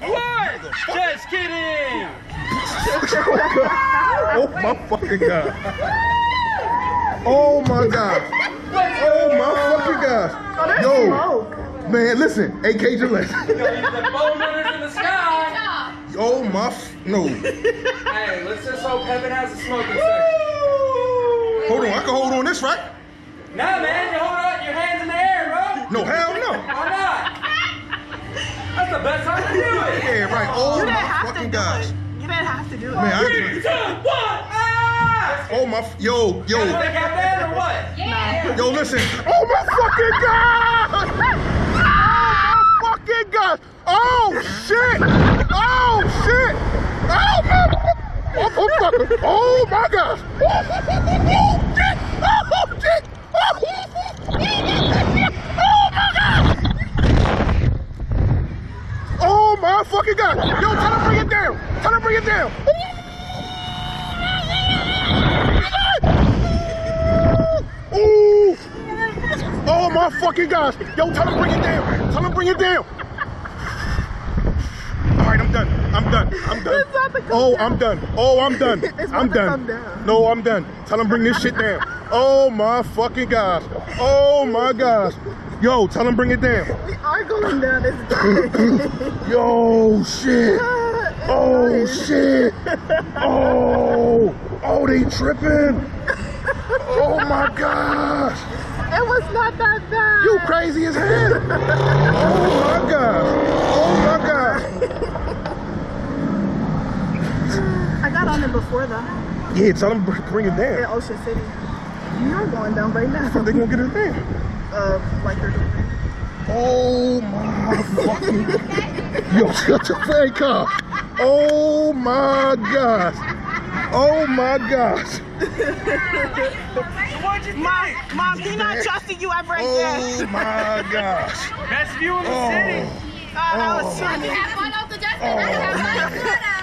2, 1. Just kidding. Oh my fucking god. Oh my god. Oh my fucking god. Yo, man, listen. AK Gillette. Oh my no. Hey, let's just hope Kevin has a smoking section. Hold on, I can hold on this, right? Nah, man, you hold on, your hands in the air, bro. No, hell no. Why not? That's the best time to do it. Yeah, right. Oh you my fucking gosh. You didn't have to do it. Man, 3, 2, 1. Ah! Oh my, yo. You think I did or what? Yeah. Yo, listen. Oh my fucking god. Oh my fucking god. Oh shit. Oh shit. Oh my. Oh my gosh. Oh shit. Oh shit. Oh my god! Oh my fucking god! Yo, tell him bring it down! Tell him bring it down! Ooh! Oh my fucking gosh! Yo, tell him bring it down! Tell him bring it down! Alright, I'm done. I'm done. I'm done. Oh, I'm done. Oh, I'm done. I'm done. No, I'm done. Tell him bring this shit down. Oh my fucking gosh. Oh my gosh. Yo, tell him bring it down. We are going down this day. Yo, shit. Oh, shit. Oh, they tripping. Oh my gosh. It was not that bad. You crazy as hell. Oh my gosh. Oh my gosh. I got on it before though. Yeah, tell him bring it down. In Ocean City. You're going down right now. They're gonna get it there. Like they're doing it. Oh my fucking god. Yo, shut your fake up. Oh my gosh. Oh my gosh. Mom, they're not trusting you ever again. Oh my gosh. Best view in the city. Oh, that was funny. I have one off the Justin. I have mine.